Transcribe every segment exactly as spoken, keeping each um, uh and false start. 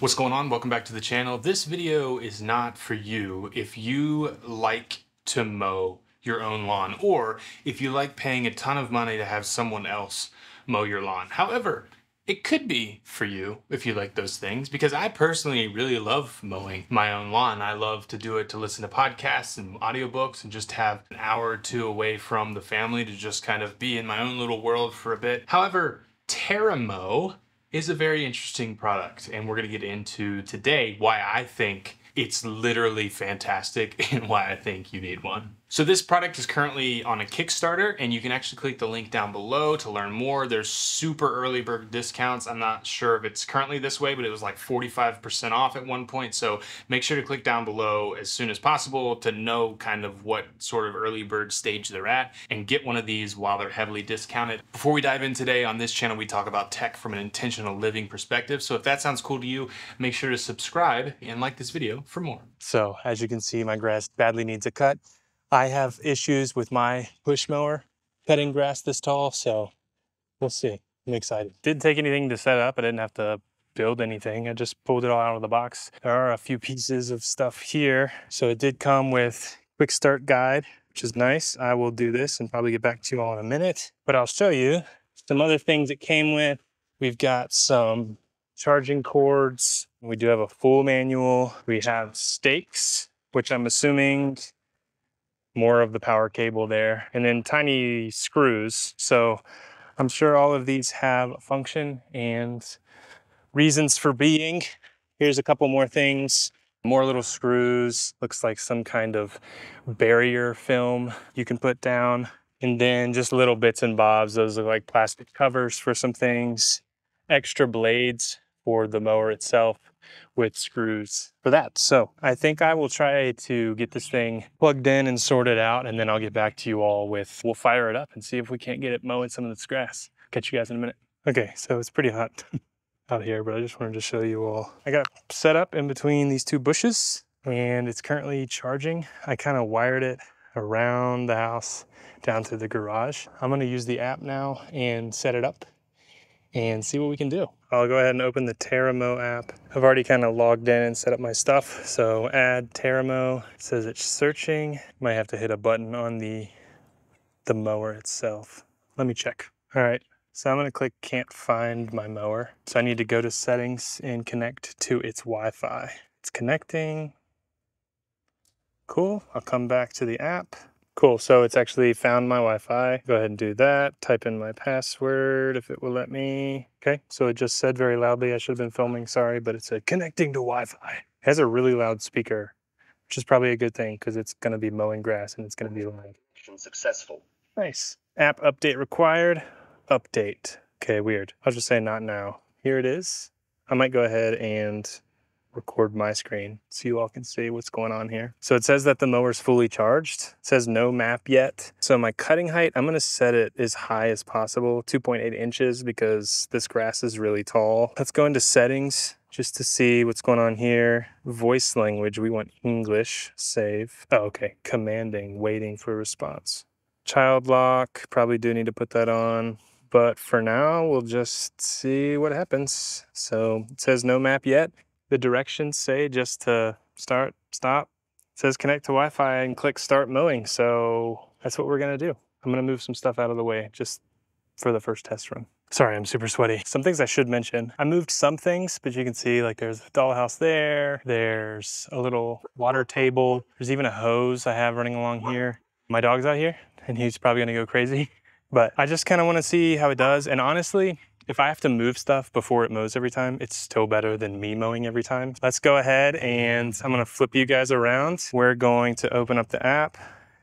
What's going on? Welcome back to the channel. This video is not for you if you like to mow your own lawn or if you like paying a ton of money to have someone else mow your lawn. However, it could be for you if you like those things, because I personally really love mowing my own lawn. I love to do it to listen to podcasts and audiobooks and just have an hour or two away from the family to just kind of be in my own little world for a bit. However, TerraMow is a very interesting product, and we're gonna get into today why I think it's literally fantastic and why I think you need one. So this product is currently on a Kickstarter, and you can actually click the link down below to learn more. There's super early bird discounts. I'm not sure if it's currently this way, but it was like forty-five percent off at one point. So make sure to click down below as soon as possible to know kind of what sort of early bird stage they're at and get one of these while they're heavily discounted. Before we dive in today, on this channel, we talk about tech from an intentional living perspective. So if that sounds cool to you, make sure to subscribe and like this video for more. So as you can see, my grass badly needs a cut. I have issues with my push mower cutting grass this tall, so we'll see. I'm excited. Didn't take anything to set up. I didn't have to build anything. I just pulled it all out of the box. There are a few pieces of stuff here. So it did come with quick start guide, which is nice. I will do this and probably get back to you all in a minute, but I'll show you some other things it came with. We've got some charging cords. We do have a full manual. We have stakes, which I'm assuming more of the power cable there, and then tiny screws. So I'm sure all of these have a function and reasons for being. Here's a couple more things. More little screws. Looks like some kind of barrier film you can put down. And then just little bits and bobs. Those look like plastic covers for some things. Extra blades for the mower itself, with screws for that. So I think I will try to get this thing plugged in and sorted out, and then I'll get back to you all with, we'll fire it up and see if we can't get it mowing some of this grass. Catch you guys in a minute. Okay, so it's pretty hot out here, but I just wanted to show you all. I got set up in between these two bushes, and it's currently charging. I kind of wired it around the house down to the garage. I'm gonna use the app now and set it up and see what we can do. I'll go ahead and open the TerraMow app. I've already kind of logged in and set up my stuff. So add TerraMow. It says it's searching. Might have to hit a button on the, the mower itself. Let me check. All right, so I'm gonna click can't find my mower. So I need to go to settings and connect to its Wi-Fi. It's connecting. Cool, I'll come back to the app. Cool, so it's actually found my Wi-Fi. Go ahead and do that. Type in my password if it will let me. Okay, so it just said very loudly, I should have been filming, sorry, but it said connecting to Wi-Fi. It has a really loud speaker, which is probably a good thing because it's gonna be mowing grass and it's gonna be loud. Successful. Nice. App update required. Update. Okay, weird. I'll just say not now. Here it is. I might go ahead and record my screen so you all can see what's going on here. So it says that the mower's fully charged. It says no map yet. So my cutting height, I'm gonna set it as high as possible, two point eight inches, because this grass is really tall. Let's go into settings just to see what's going on here. Voice language, we want English, save. Oh, okay, commanding, waiting for a response. Child lock, probably do need to put that on. But for now, we'll just see what happens. So it says no map yet. The directions say just to start, stop. It says connect to Wi-Fi and click start mowing. So that's what we're gonna do. I'm gonna move some stuff out of the way just for the first test run. Sorry, I'm super sweaty. Some things I should mention. I moved some things, but you can see like there's a dollhouse there. There's a little water table. There's even a hose I have running along here. My dog's out here and he's probably gonna go crazy, but I just kind of wanna see how it does. And honestly, if I have to move stuff before it mows every time, it's still better than me mowing every time. Let's go ahead and I'm gonna flip you guys around. We're going to open up the app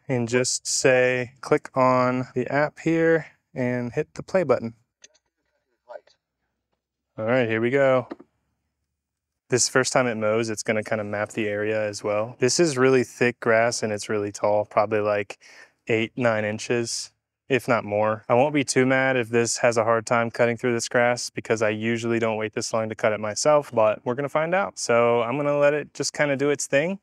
and just say, click on the app here and hit the play button. All right, here we go. This first time it mows, it's gonna kind of map the area as well. This is really thick grass and it's really tall, probably like eight, nine inches. If not more. I won't be too mad if this has a hard time cutting through this grass because I usually don't wait this long to cut it myself, but we're gonna find out. So I'm gonna let it just kind of do its thing.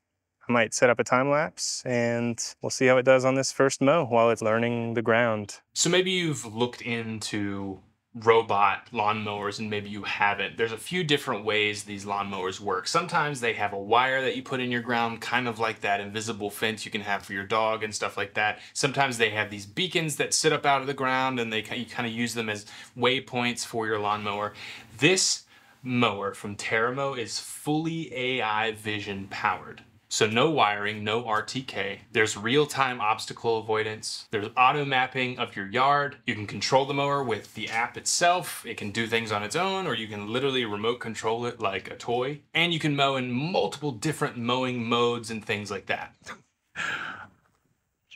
I might set up a time lapse and we'll see how it does on this first mow while it's learning the ground. So maybe you've looked into robot lawnmowers and maybe you haven't. There's a few different ways these lawnmowers work. Sometimes they have a wire that you put in your ground, kind of like that invisible fence you can have for your dog and stuff like that. Sometimes they have these beacons that sit up out of the ground and they you kind of use them as waypoints for your lawnmower. This mower from TerraMow is fully A I vision powered. So no wiring, no R T K. There's real-time obstacle avoidance. There's auto mapping of your yard. You can control the mower with the app itself. It can do things on its own, or you can literally remote control it like a toy. And you can mow in multiple different mowing modes and things like that.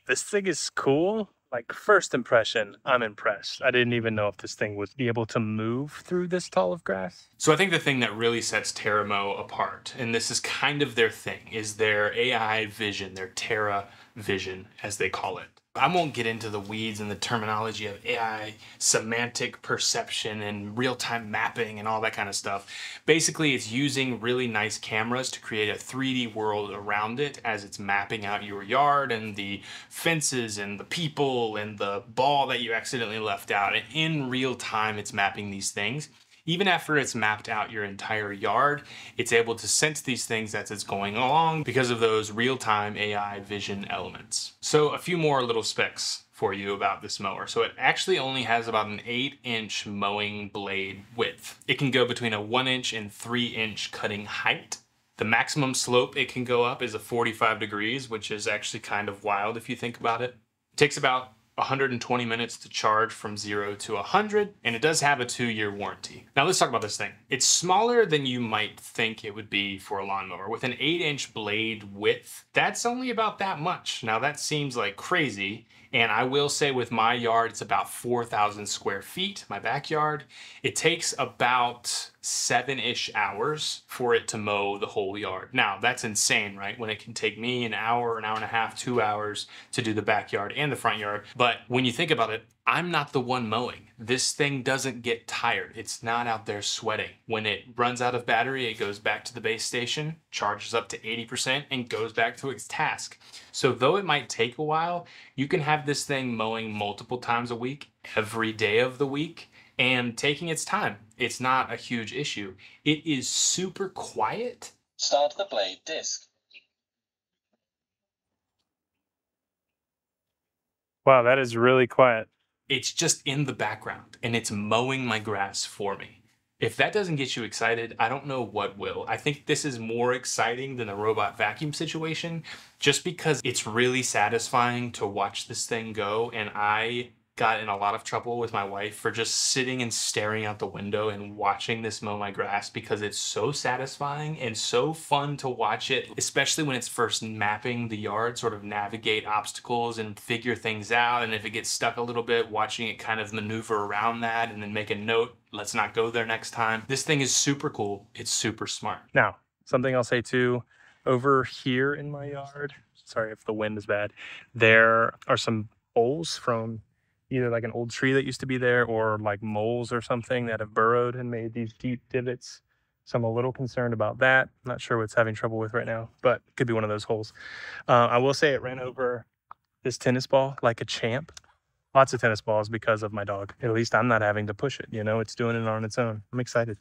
This thing is cool. Like, first impression, I'm impressed. I didn't even know if this thing would be able to move through this tall of grass. So I think the thing that really sets TerraMow apart, and this is kind of their thing, is their A I vision, their Terra Vision, as they call it. I won't get into the weeds and the terminology of A I semantic perception and real-time mapping and all that kind of stuff. Basically, it's using really nice cameras to create a three D world around it as it's mapping out your yard and the fences and the people and the ball that you accidentally left out. And in real time, it's mapping these things. Even after it's mapped out your entire yard, it's able to sense these things as it's going along because of those real-time A I vision elements. So a few more little specs for you about this mower. So it actually only has about an eight inch mowing blade width. It can go between a one inch and three inch cutting height. The maximum slope it can go up is a forty-five degrees, which is actually kind of wild if you think about it. It takes about one hundred twenty minutes to charge from zero to one hundred, and it does have a two-year warranty. Now let's talk about this thing. It's smaller than you might think it would be for a lawnmower. With an eight inch blade width, that's only about that much. Now that seems like crazy, and I will say with my yard, it's about four thousand square feet, my backyard. It takes about seven-ish hours for it to mow the whole yard. Now, that's insane, right? When it can take me an hour, an hour and a half, two hours to do the backyard and the front yard. But when you think about it, I'm not the one mowing. This thing doesn't get tired. It's not out there sweating. When it runs out of battery, it goes back to the base station, charges up to eighty percent, and goes back to its task. So though it might take a while, you can have this thing mowing multiple times a week, every day of the week, and taking its time. It's not a huge issue. It is super quiet. Start the blade disc. Wow, that is really quiet. It's just in the background and it's mowing my grass for me. If that doesn't get you excited, I don't know what will. I think this is more exciting than the robot vacuum situation, just because it's really satisfying to watch this thing go, and I got in a lot of trouble with my wife for just sitting and staring out the window and watching this mow my grass, because it's so satisfying and so fun to watch it, especially when it's first mapping the yard, sort of navigate obstacles and figure things out. And if it gets stuck a little bit, watching it kind of maneuver around that and then make a note, let's not go there next time. This thing is super cool. It's super smart. Now, something I'll say too, over here in my yard, sorry if the wind is bad, there are some bowls from either like an old tree that used to be there or like moles or something that have burrowed and made these deep divots. So I'm a little concerned about that. I'm not sure what's having trouble with right now, but it could be one of those holes. Uh, I will say it ran over this tennis ball like a champ. Lots of tennis balls because of my dog. At least I'm not having to push it. You know, it's doing it on its own. I'm excited.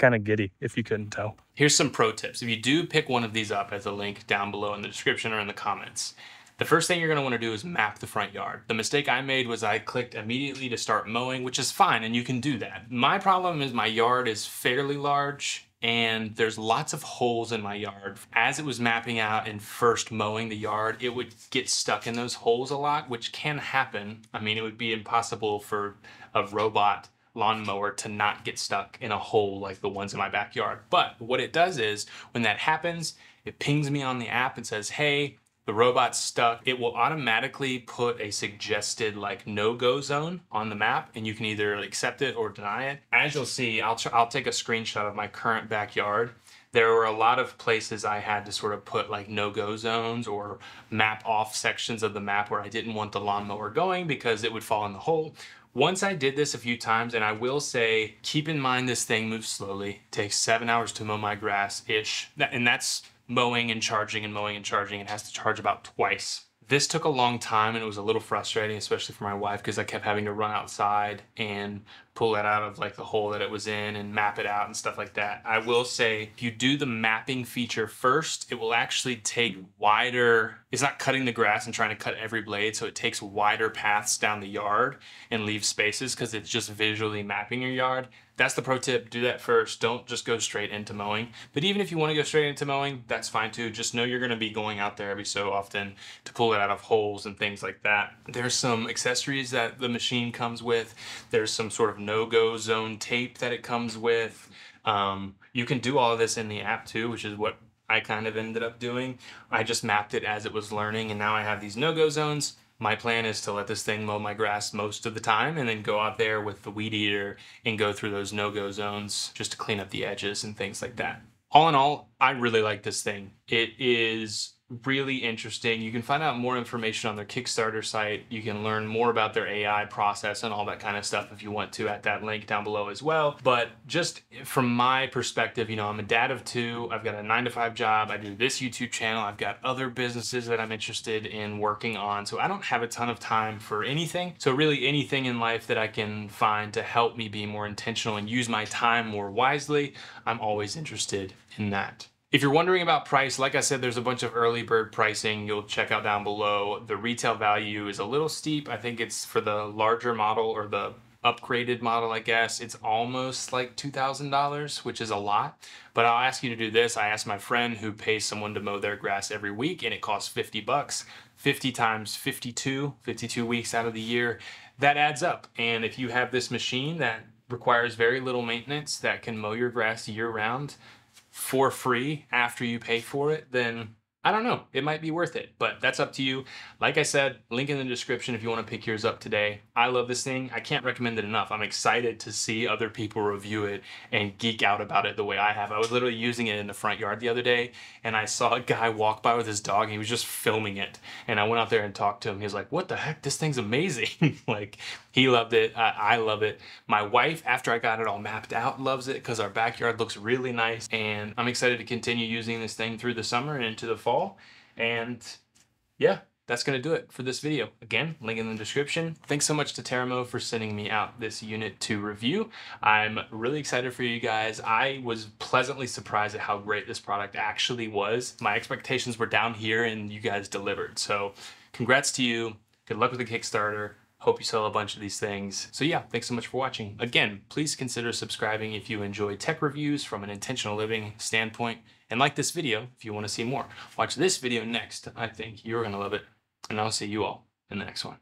Kind of giddy if you couldn't tell. Here's some pro tips. If you do pick one of these up, as a link down below in the description or in the comments. The first thing you're gonna wanna do is map the front yard. The mistake I made was I clicked immediately to start mowing, which is fine, and you can do that. My problem is my yard is fairly large and there's lots of holes in my yard. As it was mapping out and first mowing the yard, it would get stuck in those holes a lot, which can happen. I mean, it would be impossible for a robot lawnmower to not get stuck in a hole like the ones in my backyard. But what it does is, when that happens, it pings me on the app and says, hey, the robot's stuck. It will automatically put a suggested like no-go zone on the map, and you can either accept it or deny it. As you'll see, I'll, I'll take a screenshot of my current backyard. There were a lot of places I had to sort of put like no-go zones or map off sections of the map where I didn't want the lawnmower going because it would fall in the hole. Once I did this a few times, and I will say, keep in mind this thing moves slowly. It takes seven hours to mow my grass-ish, and that's mowing and charging and mowing and charging. It has to charge about twice. This took a long time and it was a little frustrating, especially for my wife, because I kept having to run outside and pull it out of like the hole that it was in and map it out and stuff like that. I will say if you do the mapping feature first, it will actually take wider, it's not cutting the grass and trying to cut every blade. So it takes wider paths down the yard and leaves spaces because it's just visually mapping your yard. That's the pro tip. Do that first. Don't just go straight into mowing. But even if you want to go straight into mowing, that's fine too. Just know you're going to be going out there every so often to pull it out of holes and things like that. There's some accessories that the machine comes with. There's some sort of no-go zone tape that it comes with. Um, you can do all of this in the app too, which is what I kind of ended up doing. I just mapped it as it was learning, and now I have these no-go zones. My plan is to let this thing mow my grass most of the time and then go out there with the weed eater and go through those no-go zones just to clean up the edges and things like that. All in all, I really like this thing. It is really interesting. You can find out more information on their Kickstarter site. You can learn more about their A I process and all that kind of stuff if you want to at that link down below as well. But just from my perspective, you know, I'm a dad of two. I've got a nine to five job. I do this YouTube channel. I've got other businesses that I'm interested in working on. So I don't have a ton of time for anything. So really anything in life that I can find to help me be more intentional and use my time more wisely, I'm always interested in that. If you're wondering about price, like I said, there's a bunch of early bird pricing you'll check out down below. The retail value is a little steep. I think it's for the larger model or the upgraded model, I guess. It's almost like two thousand dollars, which is a lot. But I'll ask you to do this. I asked my friend who pays someone to mow their grass every week, and it costs fifty bucks. fifty times fifty-two, fifty-two weeks out of the year. That adds up. And if you have this machine that requires very little maintenance that can mow your grass year round, for free after you pay for it, then I don't know, it might be worth it, but that's up to you. Like I said, link in the description if you want to pick yours up today. I love this thing. I can't recommend it enough. I'm excited to see other people review it and geek out about it the way I have. I was literally using it in the front yard the other day, and I saw a guy walk by with his dog, and he was just filming it. And I went out there and talked to him. He was like, what the heck? This thing's amazing. Like, he loved it. I, I love it. My wife, after I got it all mapped out, loves it because our backyard looks really nice. And I'm excited to continue using this thing through the summer and into the fall. And yeah, that's going to do it for this video. Again, link in the description. Thanks so much to TerraMow for sending me out this unit to review. I'm really excited for you guys. I was pleasantly surprised at how great this product actually was. My expectations were down here and you guys delivered. So congrats to you. Good luck with the Kickstarter. Hope you sell a bunch of these things. So yeah, thanks so much for watching. Again, please consider subscribing if you enjoy tech reviews from an intentional living standpoint, and like this video if you want to see more. Watch this video next. I think you're gonna love it, and I'll see you all in the next one.